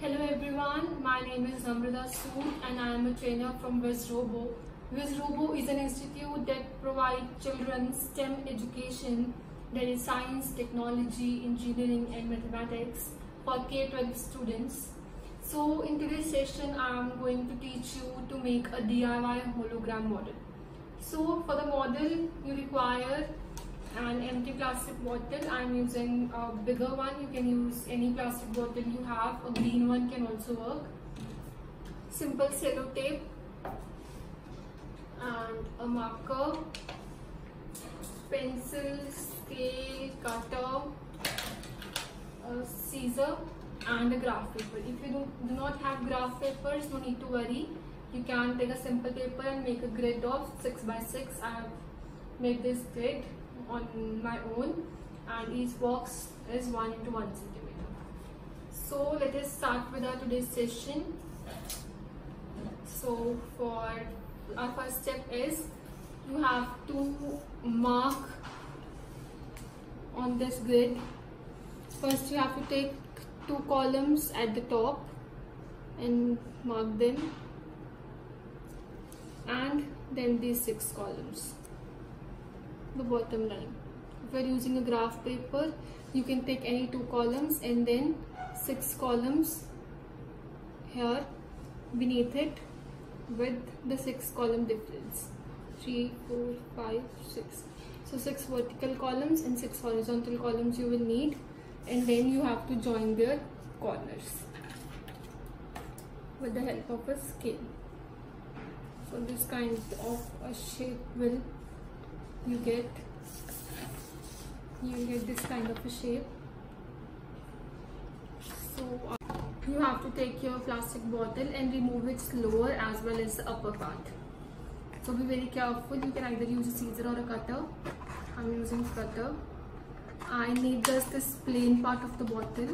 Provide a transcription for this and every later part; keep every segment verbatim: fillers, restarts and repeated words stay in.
Hello everyone, my name is Namrida Su and I am a trainer from WHIZROBO. WHIZROBO is an institute that provides children STEM education, that is science, technology, engineering and mathematics, for K twelve students. So in today's session I am going to teach you to make a D I Y hologram model. So for the model you require an empty plastic bottle. I am using a bigger one. You can use any plastic bottle you have. A green one can also work. Simple cello tape and a marker, pencil, scale, cutter, a scissor and a graph paper. If you do, do not have graph papers, no need to worry. You can take a simple paper and make a grid of six by six. I have made this grid on my own and each box is one into one centimeter. So let us start with our today's session. So for our first step is you have to mark on this grid. First you have to take two columns at the top and mark them, and then these six columns, the bottom line. If you are using a graph paper, you can take any two columns and then six columns here beneath it with the six column difference, three, four, five, six. So six vertical columns and six horizontal columns you will need, and then you have to join their corners with the help of a scale. So this kind of a shape will You get, you get this kind of a shape. So uh, you have to take your plastic bottle and remove its lower as well as the upper part. So be very careful. You can either use a scissor or a cutter. I'm using cutter. I need just this plain part of the bottle.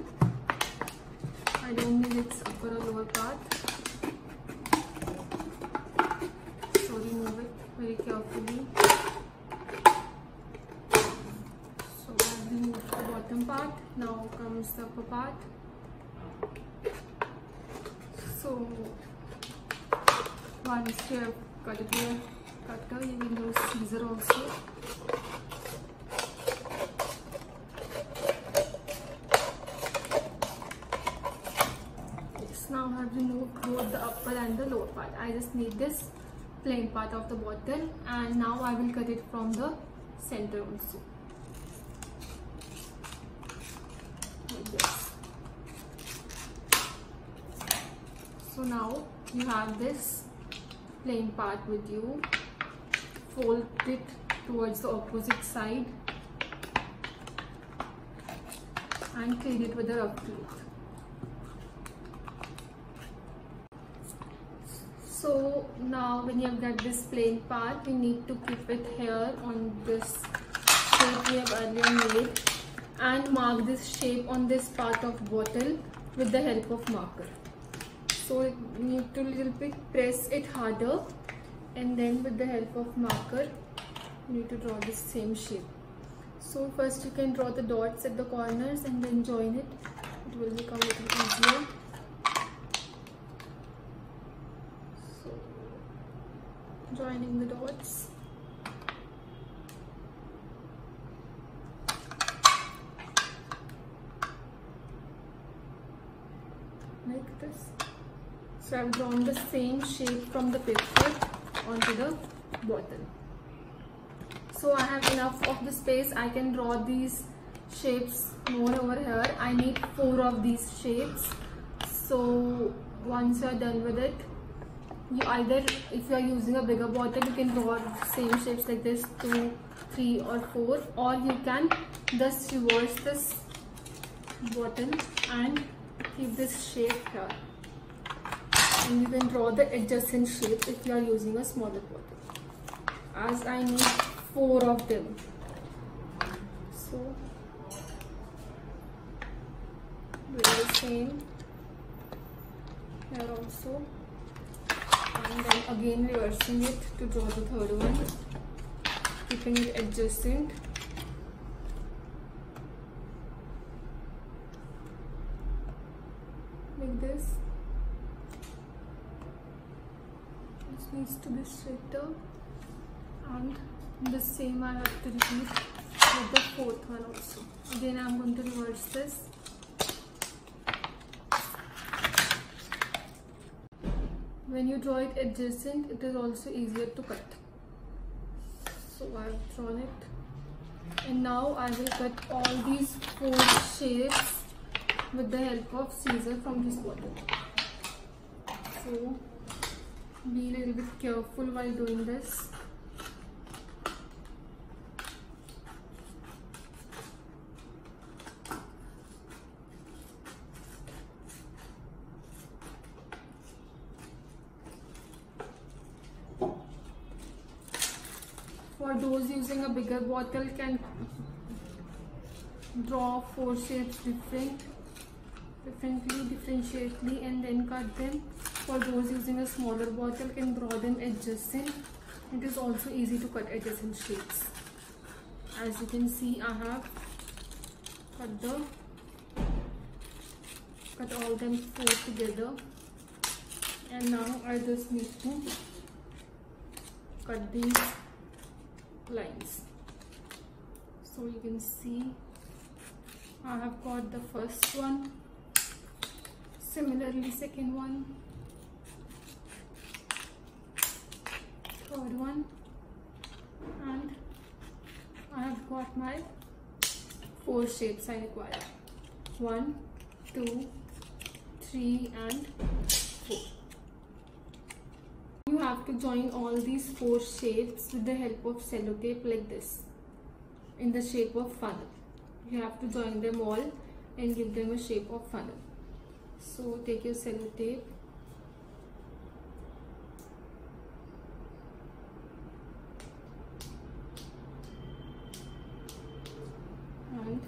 I don't need its upper or lower part. So remove it very carefully. Part. Now comes the upper part. So once you have cut it with a cutter, you can use scissor also. Yes, now I have removed both the upper and the lower part. I just need this plain part of the bottle, and now I will cut it from the center also. So now you have this plain part with you, fold it towards the opposite side and clean it with a rough cloth. So now when you have got this plain part, we need to keep it here on this shape we have earlier made and mark this shape on this part of bottle with the help of marker. So you need to little bit press it harder, and then with the help of marker you need to draw the same shape. So first you can draw the dots at the corners and then join it. It will become a little easier. So joining the dots. Like this. So I've drawn the same shape from the paper onto the bottle. So I have enough of the space. I can draw these shapes more over here. I need four of these shapes. So once you are done with it, you either, if you are using a bigger bottle, you can draw the same shapes like this, two, three or four, or you can just reverse this bottle and keep this shape here. And you can draw the adjacent shape if you are using a smaller bottle, as I need four of them. So do the same here also, and then again reversing it to draw the third one, keeping it adjacent. this. This needs to be straighter, and the same I have to repeat with the fourth one also. Again, I am going to reverse this. When you draw it adjacent, it is also easier to cut. So I have drawn it, and now I will cut all these four shapes with the help of scissors from this bottle. So be a little bit careful while doing this. For those using a bigger bottle, can draw four shapes different, differently, differentiately, and then cut them. For those using a smaller bottle, can draw them adjacent. It is also easy to cut adjacent shapes. As you can see, I have cut the cut all them four together, and now I just need to cut these lines. So you can see I have got the first one, similarly second one, third one, and I have got my four shapes I require: one, two, three, and four. You have to join all these four shapes with the help of sellotape, like this, in the shape of funnel. You have to join them all and give them a shape of funnel. So take your sellotape, and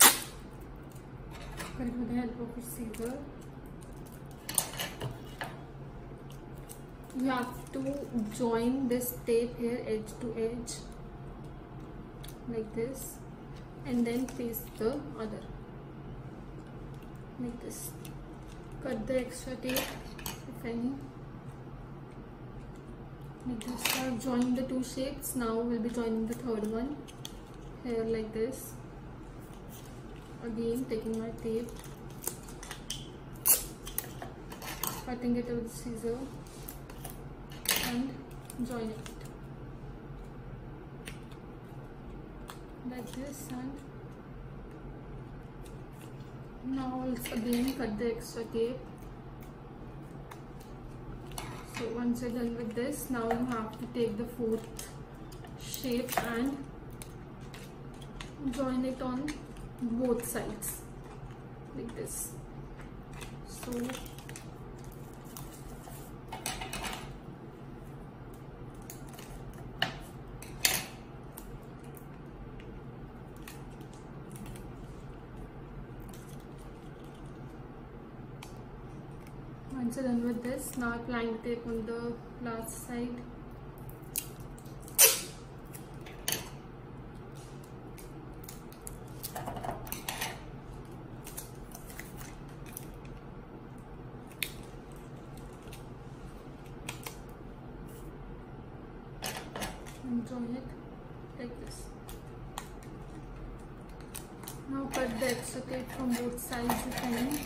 cut with the help of your scissors. You have to join this tape here edge to edge like this, and then paste the other like this. Cut the extra tape, if any, like this. I have joined the two shapes. Now we'll be joining the third one here like this. Again, taking my tape, cutting it with the scissor, and join it like this. And now again cut the extra tape. So once you're done with this, now you have to take the fourth shape and join it on both sides like this. So once you're done with this, now applying the tape on the last side. And join it like this. Now cut the extra tape from both sides if any.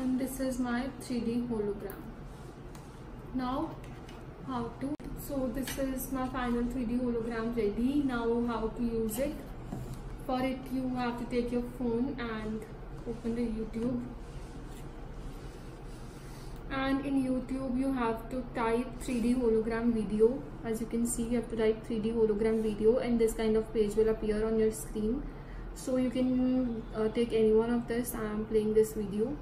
And this is my three D hologram. Now how to so this is my final three D hologram ready. Now how to use it. For it, you have to take your phone and open the YouTube, and in YouTube you have to type three D hologram video. As you can see, you have to type three D hologram video, and this kind of page will appear on your screen. So you can uh, take any one of this. I am playing this video.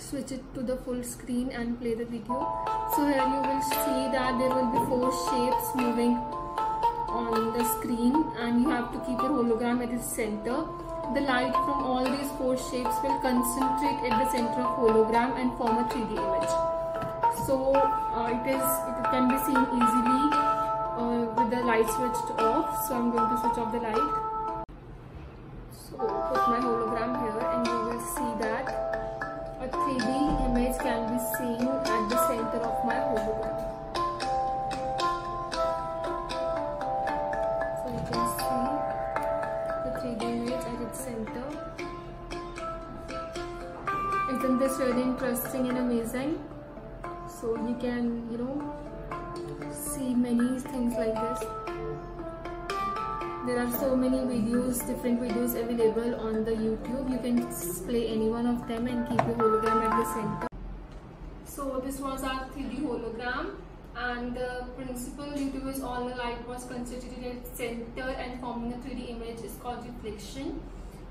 Switch it to the full screen and play the video. So here you will see that there will be four shapes moving on the screen, and you have to keep your hologram at its center. The light from all these four shapes will concentrate at the center of hologram and form a three D image. So uh, it is it can be seen easily uh, with the light switched off. So I'm going to switch off the light. my hologram here, and you will see that a three D image can be seen at the center of my hologram. So you can see the three D image at its center. Isn't this really interesting and amazing? So you can, you know, see many things like this. There are so many videos, different videos available on the YouTube. You can play any one of them and keep your hologram at the center. So this was our three D hologram, and the principle due to which all the light was constituted at center and forming a three D image is called reflection.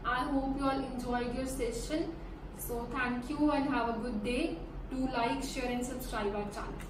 I hope you all enjoyed your session. So thank you and have a good day. Do like, share and subscribe our channel.